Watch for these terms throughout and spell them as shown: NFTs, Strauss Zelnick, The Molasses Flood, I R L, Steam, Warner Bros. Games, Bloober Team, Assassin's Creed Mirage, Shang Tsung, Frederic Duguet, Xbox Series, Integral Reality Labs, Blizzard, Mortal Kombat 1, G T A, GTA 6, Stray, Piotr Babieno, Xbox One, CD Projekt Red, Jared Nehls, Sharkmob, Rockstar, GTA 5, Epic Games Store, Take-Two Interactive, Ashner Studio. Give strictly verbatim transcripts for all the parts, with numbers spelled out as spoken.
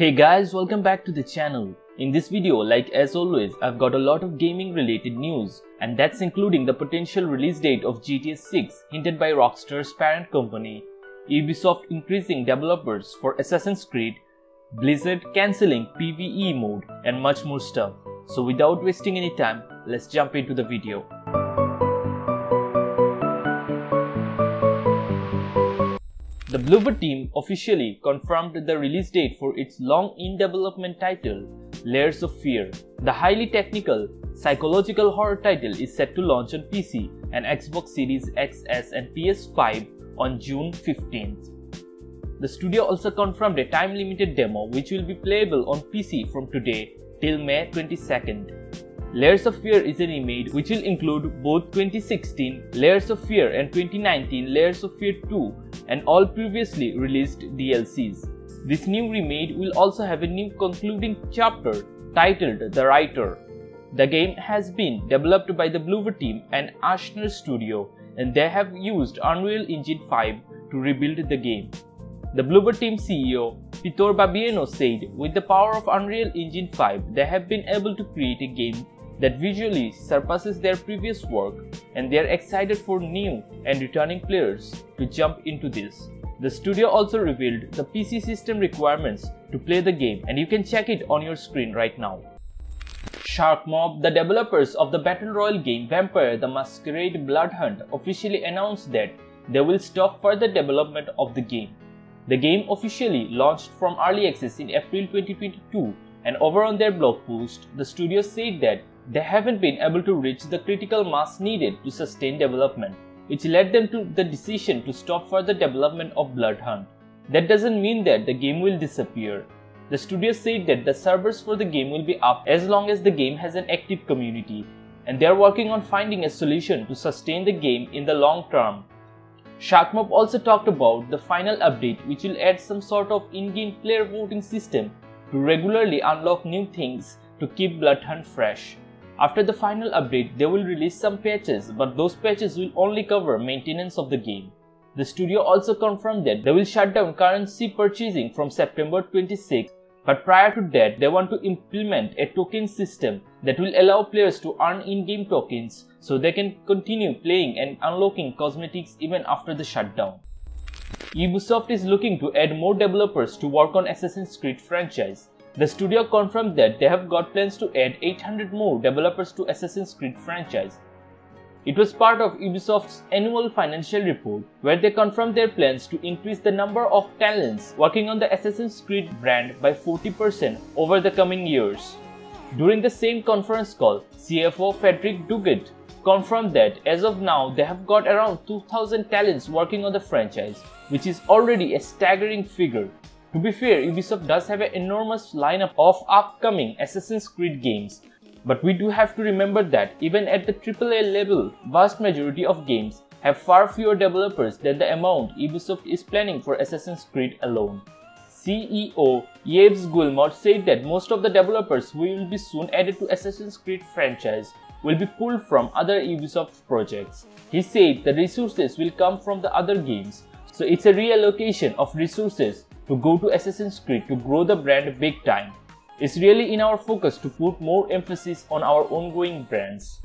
Hey guys, welcome back to the channel. In this video, like as always, I've got a lot of gaming related news, and that's including the potential release date of G T A six hinted by Rockstar's parent company, Ubisoft increasing developers for Assassin's Creed, Blizzard cancelling PvE mode, and much more stuff. So without wasting any time, let's jump into the video. The Bloober Team officially confirmed the release date for its long-in-development title, Layers of Fear. The highly technical, psychological horror title is set to launch on P C and Xbox Series X S and P S five on June fifteenth. The studio also confirmed a time-limited demo which will be playable on P C from today till May twenty-second. Layers of Fear is a remade which will include both twenty sixteen Layers of Fear and twenty nineteen Layers of Fear two and all previously released D L Cs. This new remade will also have a new concluding chapter titled The Writer. The game has been developed by the Bloober Team and Ashner Studio, and they have used Unreal Engine five to rebuild the game. The Bloober Team C E O, Piotr Babieno, said, "With the power of Unreal Engine five, they have been able to create a game that visually surpasses their previous work, and they are excited for new and returning players to jump into this." The studio also revealed the P C system requirements to play the game, and you can check it on your screen right now. Sharkmob, the developers of the Battle Royale game Vampire the Masquerade Blood Hunt, officially announced that they will stop further development of the game. The game officially launched from Early Access in April twenty twenty-two, and over on their blog post, the studio said that they haven't been able to reach the critical mass needed to sustain development, which led them to the decision to stop further development of Blood Hunt. That doesn't mean that the game will disappear. The studio said that the servers for the game will be up as long as the game has an active community, and they are working on finding a solution to sustain the game in the long term. Sharkmob also talked about the final update, which will add some sort of in-game player voting system to regularly unlock new things to keep Blood Hunt fresh. After the final update, they will release some patches, but those patches will only cover maintenance of the game. The studio also confirmed that they will shut down currency purchasing from September twenty-sixth, but prior to that, they want to implement a token system that will allow players to earn in-game tokens so they can continue playing and unlocking cosmetics even after the shutdown. Ubisoft is looking to add more developers to work on Assassin's Creed franchise. The studio confirmed that they have got plans to add eight hundred more developers to Assassin's Creed franchise. It was part of Ubisoft's annual financial report, where they confirmed their plans to increase the number of talents working on the Assassin's Creed brand by forty percent over the coming years. During the same conference call, C F O Frederic Duguet confirmed that as of now they have got around two thousand talents working on the franchise, which is already a staggering figure. To be fair, Ubisoft does have an enormous lineup of upcoming Assassin's Creed games. But we do have to remember that even at the triple A level, vast majority of games have far fewer developers than the amount Ubisoft is planning for Assassin's Creed alone. C E O Yves Guillemot said that most of the developers who will be soon added to Assassin's Creed franchise will be pulled from other Ubisoft projects. He said the resources will come from the other games, so it's a reallocation of resources to go to Assassin's Creed to grow the brand big time. It's really in our focus to put more emphasis on our ongoing brands.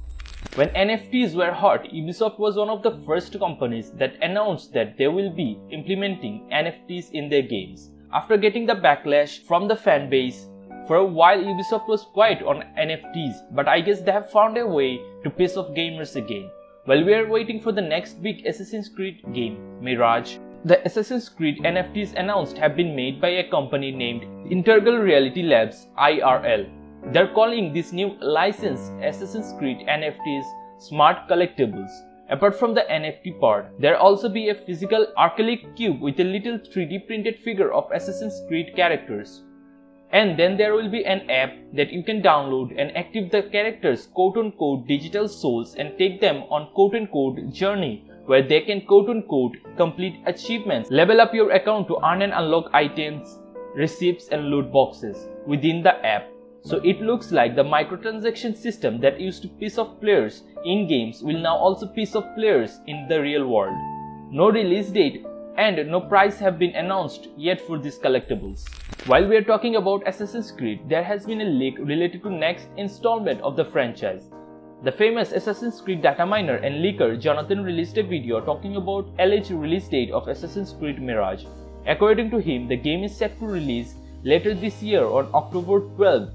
When N F Ts were hot, Ubisoft was one of the first companies that announced that they will be implementing N F Ts in their games. After getting the backlash from the fan base, for a while Ubisoft was quiet on N F Ts, but I guess they have found a way to piss off gamers again. While we are waiting for the next big Assassin's Creed game, Mirage, the Assassin's Creed N F Ts announced have been made by a company named Integral Reality Labs, I R L. They're calling this new licensed Assassin's Creed N F Ts Smart Collectibles. Apart from the N F T part, there'll also be a physical acrylic cube with a little three D printed figure of Assassin's Creed characters. And then there will be an app that you can download and activate the characters' quote-unquote digital souls and take them on quote-unquote journey, where they can quote-unquote complete achievements, level up your account to earn and unlock items, receipts and loot boxes within the app. So it looks like the microtransaction system that used to piss off players in games will now also piss off players in the real world. No release date and no price have been announced yet for these collectibles. While we are talking about Assassin's Creed, there has been a leak related to next installment of the franchise. The famous Assassin's Creed data miner and leaker Jonathan released a video talking about alleged release date of Assassin's Creed Mirage. According to him, the game is set to release later this year on October twelfth.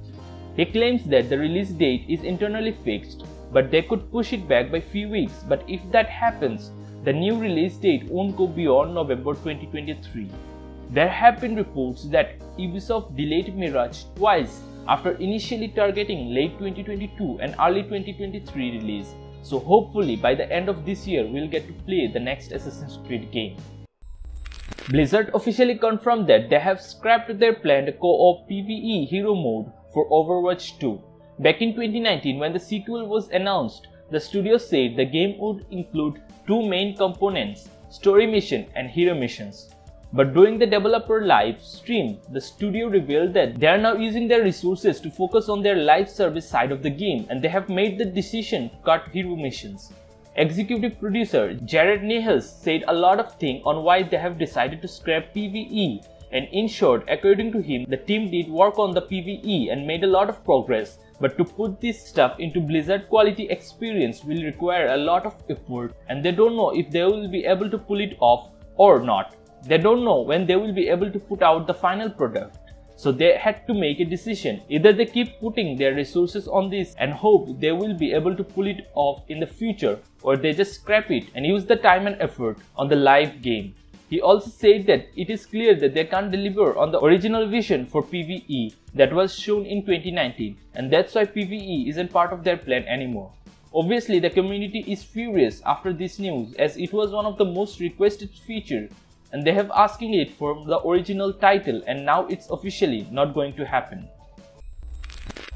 He claims that the release date is internally fixed, but they could push it back by few weeks, but if that happens, the new release date won't go beyond November twenty twenty-three. There have been reports that Ubisoft delayed Mirage twice after initially targeting late twenty twenty-two and early twenty twenty-three release, so hopefully by the end of this year we'll get to play the next Assassin's Creed game. Blizzard officially confirmed that they have scrapped their planned co-op PvE hero mode for Overwatch two. Back in twenty nineteen, when the sequel was announced, the studio said the game would include two main components, story mission and hero missions. But during the developer live stream, the studio revealed that they are now using their resources to focus on their live service side of the game, and they have made the decision to cut hero missions. Executive producer Jared Nehls said a lot of things on why they have decided to scrap PvE, and in short, according to him, the team did work on the PvE and made a lot of progress, but to put this stuff into Blizzard quality experience will require a lot of effort, and they don't know if they will be able to pull it off or not. They don't know when they will be able to put out the final product, so they had to make a decision. Either they keep putting their resources on this and hope they will be able to pull it off in the future, or they just scrap it and use the time and effort on the live game. He also said that it is clear that they can't deliver on the original vision for PvE that was shown in twenty nineteen, and that's why PvE isn't part of their plan anymore. Obviously, the community is furious after this news, as it was one of the most requested features, and they have asking it for the original title, and now it's officially not going to happen.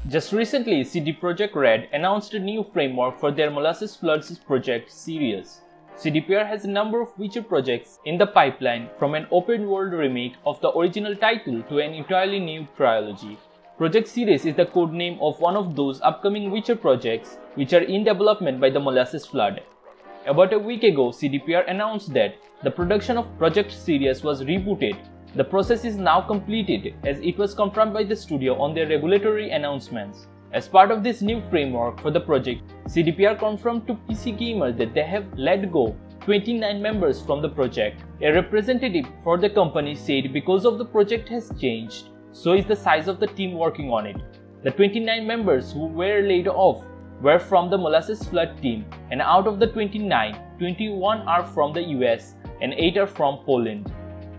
Just recently, C D Projekt Red announced a new framework for their Molasses Flood's Project Sirius. C D P R has a number of Witcher projects in the pipeline, from an open-world remake of the original title to an entirely new trilogy. Project Sirius is the codename of one of those upcoming Witcher projects which are in development by the Molasses Flood. About a week ago, C D P R announced that the production of Project Sirius was rebooted. The process is now completed, as it was confirmed by the studio on their regulatory announcements. As part of this new framework for the project, C D P R confirmed to P C Gamer that they have let go twenty-nine members from the project. A representative for the company said because of the project has changed, so is the size of the team working on it. The twenty-nine members who were laid off were from the Molasses Flood team, and out of the twenty-nine, twenty-one are from the U S and eight are from Poland.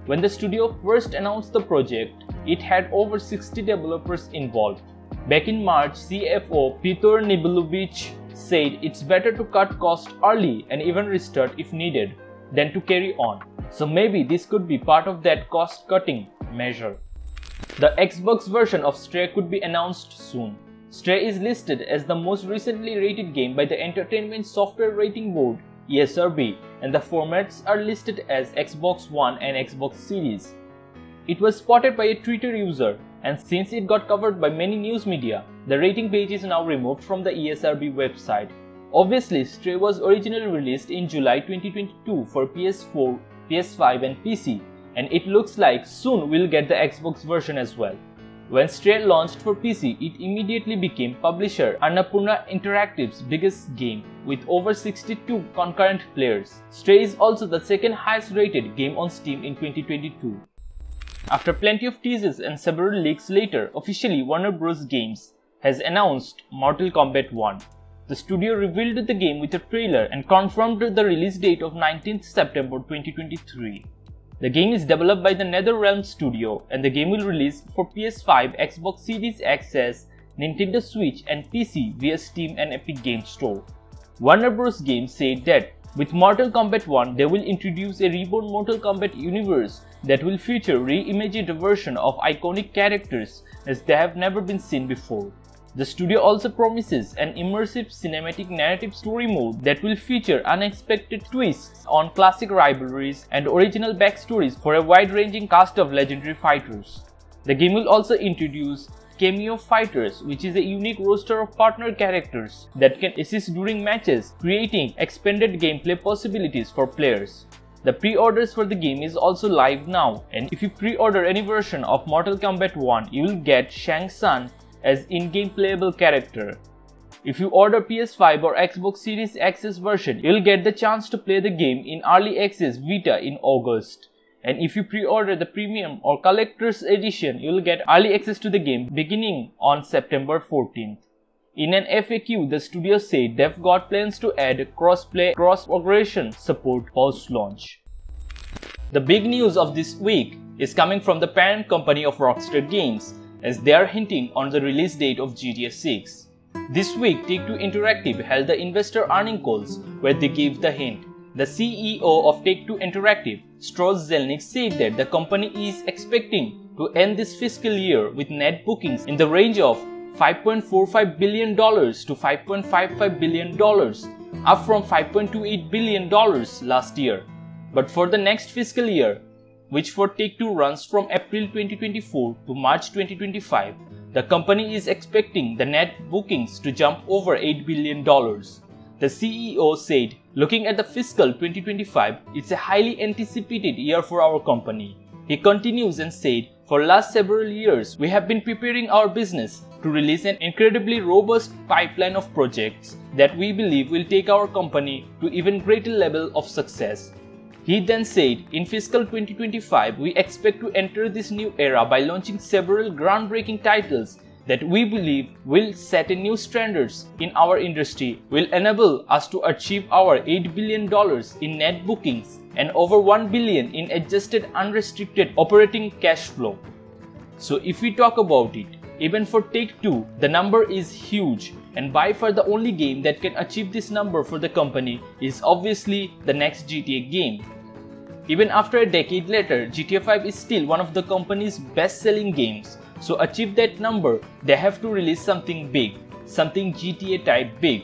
When the studio first announced the project, it had over sixty developers involved. Back in March, C F O Piotr Nibulovic said it's better to cut costs early and even restart if needed than to carry on. So maybe this could be part of that cost-cutting measure. The Xbox version of Stray could be announced soon. Stray is listed as the most recently rated game by the Entertainment Software Rating Board E S R B, and the formats are listed as Xbox One and Xbox Series. It was spotted by a Twitter user, and since it got covered by many news media, the rating page is now removed from the E S R B website. Obviously, Stray was originally released in July twenty twenty-two for P S four, P S five and P C, and it looks like soon we'll get the Xbox version as well. When Stray launched for P C, it immediately became publisher Annapurna Interactive's biggest game with over sixty-two concurrent players. Stray is also the second highest rated game on Steam in twenty twenty-two. After plenty of teases and several leaks later, officially Warner Bros. Games has announced Mortal Kombat one. The studio revealed the game with a trailer and confirmed the release date of nineteenth September twenty twenty-three. The game is developed by the NetherRealm Studio, and the game will release for P S five, Xbox Series X S, Nintendo Switch and P C via Steam and Epic Games Store. Warner Bros. Games said that with Mortal Kombat one, they will introduce a reborn Mortal Kombat universe that will feature reimagined version of iconic characters as they have never been seen before. The studio also promises an immersive cinematic narrative story mode that will feature unexpected twists on classic rivalries and original backstories for a wide-ranging cast of legendary fighters. The game will also introduce Cameo Fighters, which is a unique roster of partner characters that can assist during matches, creating expanded gameplay possibilities for players. The pre-orders for the game is also live now, and if you pre-order any version of Mortal Kombat one, you will get Shang Tsung as in-game playable character. If you order P S five or Xbox Series X's version, you'll get the chance to play the game in Early Access Vita in August. And if you pre-order the Premium or Collector's Edition, you'll get early access to the game beginning on September fourteenth. In an F A Q, the studio said they've got plans to add cross-play, cross-progression support post-launch. The big news of this week is coming from the parent company of Rockstar Games, as they are hinting on the release date of G T A six. This week, Take-Two Interactive held the investor earnings calls where they gave the hint. The C E O of Take-Two Interactive, Strauss Zelnick, said that the company is expecting to end this fiscal year with net bookings in the range of five point four five billion to five point five five billion dollars, up from five point two eight billion dollars last year. But for the next fiscal year, which for Take-Two runs from April twenty twenty-four to March twenty twenty-five, the company is expecting the net bookings to jump over eight billion dollars. The C E O said, "Looking at the fiscal twenty twenty-five, it's a highly anticipated year for our company." He continues and said, "For last several years, we have been preparing our business to release an incredibly robust pipeline of projects that we believe will take our company to even greater level of success." He then said, "In fiscal twenty twenty-five, we expect to enter this new era by launching several groundbreaking titles that we believe will set a new standards in our industry, will enable us to achieve our eight billion dollars in net bookings and over one billion dollars in adjusted unrestricted operating cash flow." So if we talk about it, even for Take-Two, the number is huge, and by far the only game that can achieve this number for the company is obviously the next G T A game. Even after a decade later, G T A five is still one of the company's best-selling games, so achieve that number, they have to release something big, something G T A-type big.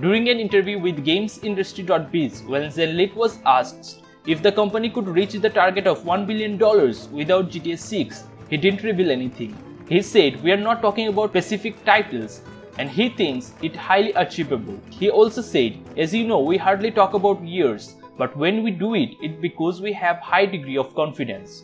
During an interview with Games Industry dot biz, when Zelnick was asked if the company could reach the target of one billion dollars without G T A six, he didn't reveal anything. He said, "We are not talking about specific titles, and he thinks it highly achievable." He also said, "As you know, we hardly talk about years, but when we do it, it's because we have high degree of confidence."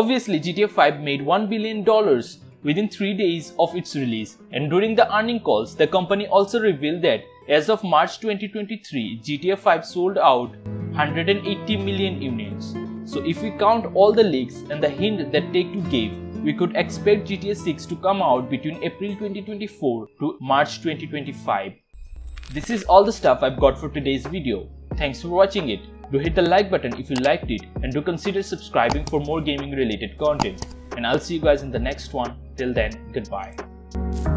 Obviously, G T A five made one billion dollars within three days of its release, and during the earnings calls, the company also revealed that as of March twenty twenty-three, G T A five sold out one hundred eighty million units. So if we count all the leaks and the hint that Take-Two gave, we could expect G T A six to come out between April twenty twenty-four to March twenty twenty-five. This is all the stuff I've got for today's video. Thanks for watching it. Do hit the like button if you liked it, and do consider subscribing for more gaming related content. And I'll see you guys in the next one. Till then, goodbye.